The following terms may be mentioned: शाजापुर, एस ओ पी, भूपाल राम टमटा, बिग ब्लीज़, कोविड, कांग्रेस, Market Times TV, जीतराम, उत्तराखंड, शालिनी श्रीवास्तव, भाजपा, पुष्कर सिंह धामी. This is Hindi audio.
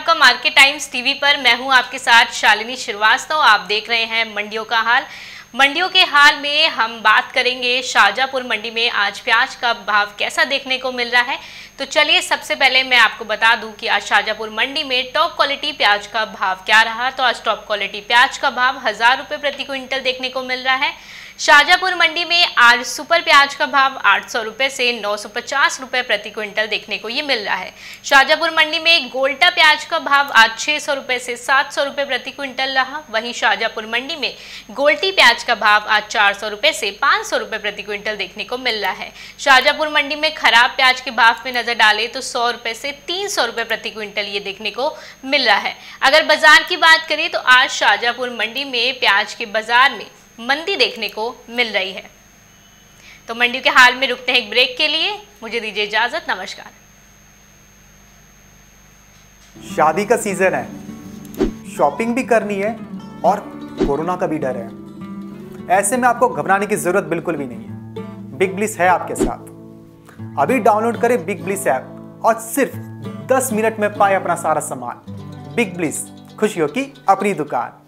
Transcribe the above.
आपका मार्केट टाइम्स टीवी पर। मैं हूं आपके साथ शालिनी श्रीवास्तव। आप देख रहे हैं मंडियों का हाल। मंडियों के हाल में हम बात करेंगे शाजापुर मंडी में आज प्याज का भाव कैसा देखने को मिल रहा है। तो चलिए सबसे पहले मैं आपको बता दूं कि आज शाजापुर मंडी में टॉप क्वालिटी प्याज का भाव क्या रहा। तो आज टॉप क्वालिटी प्याज का भाव 1000 रुपये प्रति क्विंटल देखने को मिल रहा है। शाजापुर मंडी में आज सुपर प्याज का भाव 800 रुपये से 950 रुपये प्रति क्विंटल देखने को ये मिल रहा है। शाजापुर मंडी में गोल्टा प्याज का भाव आज 600 रुपये से 700 रुपये प्रति क्विंटल रहा। वहीं शाजापुर मंडी में गोल्टी प्याज का भाव आज 400 रुपये से 500 रुपये प्रति क्विंटल देखने को मिल रहा है। शाजापुर मंडी में खराब प्याज के भाव पे नजर डाले तो 100 रुपये से 300 रुपये प्रति क्विंटल ये देखने को मिल रहा है। अगर बाजार की बात करें तो आज शाजापुर मंडी में प्याज के बाजार में मंदी देखने को मिल रही है। तो मंडियों के हाल में रुकते हैं एक ब्रेक के लिए। मुझे दीजिए इजाजत, नमस्कार। शादी का सीजन है, शॉपिंग भी करनी है और कोरोना का भी डर है। ऐसे में आपको घबराने की जरूरत बिल्कुल भी नहीं है। बिग ब्लीज़ है आपके साथ। अभी डाउनलोड करें बिग ब्लीज़ ऐप और सिर्फ 10 मिनट में पाए अपना सारा सामान। बिग ब्लीज़, खुशियों की अपनी दुकान।